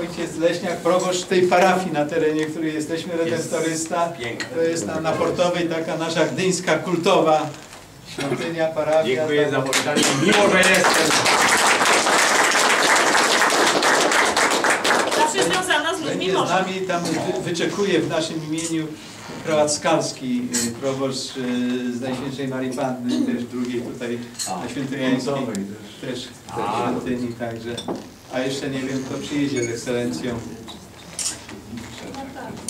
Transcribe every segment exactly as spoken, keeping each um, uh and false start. Ojciec Leśniak, proboszcz tej parafii, na terenie której jesteśmy, redentorysta. Jest to jest tam na Portowej taka nasza gdyńska kultowa świątynia, parafia. Dziękuję tam za powstanie. Miło, że jestem. Zawsze związana z ludźmi może. Z nami tam wyczekuje w naszym imieniu Krawad Skalski, proboszcz z Najświętszej Marii Panny, też drugiej tutaj na Świętojańskiej, też w świątyni, także. A jeszcze nie wiem, kto przyjedzie z ekscelencją.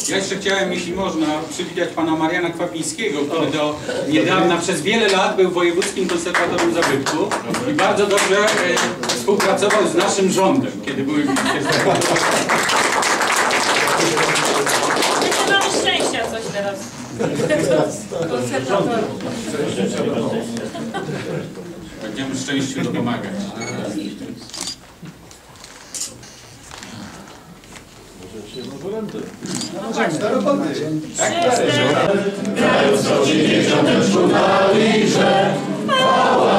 Ja jeszcze chciałem, jeśli można, przywitać pana Mariana Kwapińskiego, który do niedawna przez wiele lat był wojewódzkim konserwatorem zabytku i bardzo dobrze e, współpracował z naszym rządem, kiedy były teraz. Będziemy szczęściu pomagać. No tak, do roboty. Tak, chwała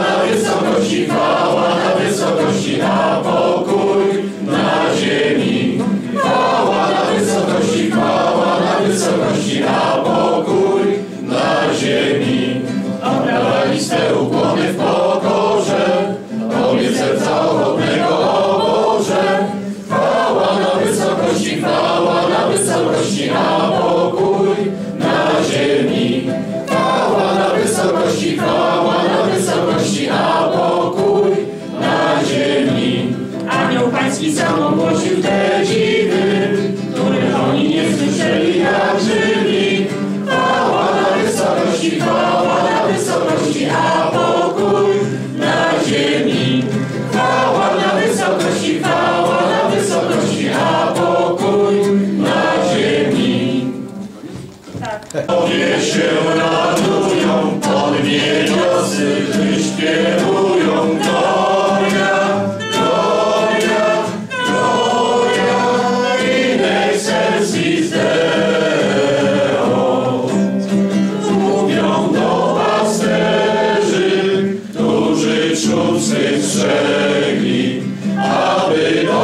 na wysokości, chwała na wysokości, na pokój na ziemi. Chwała na wysokości, chwała na wysokości, na pokój na ziemi. Oddawali swe ukłony w pokorze, Tobie serca ochotnego, o Boże. Chwała na wysokości, chwała na wysokości, na pokój na ziemi. Chwała na wysokości, chwała na wysokości, na pokój na ziemi. Anioł Pański sam ogłosił te dziwy, których oni nie słyszeli, jak żyli. Chwała na wysokości, chwała na wysokości, a pokój na ziemi. Chwała na wysokości, chwała na wysokości, a pokój na ziemi. Panie się radują, podwie niosy, gdy śpiewają Gloria.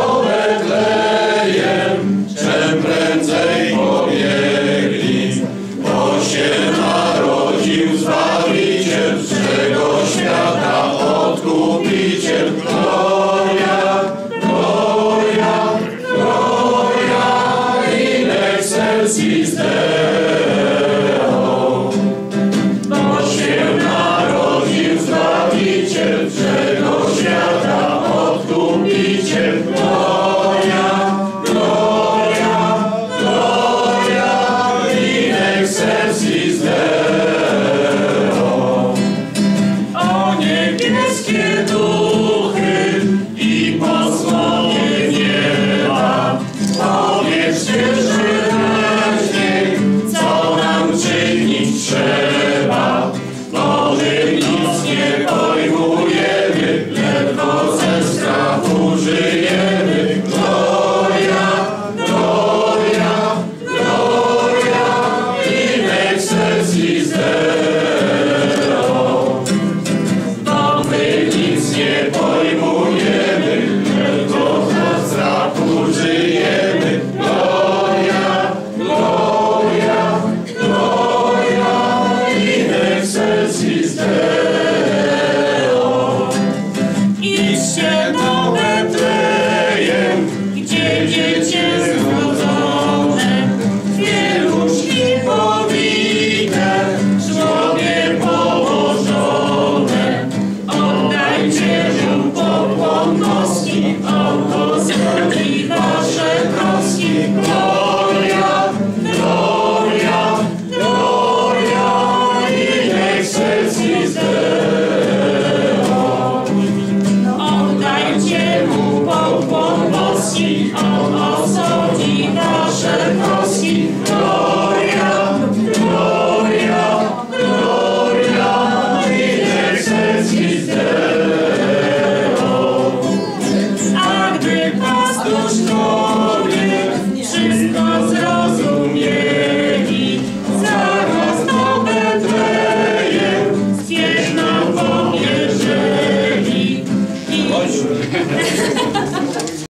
Thank you.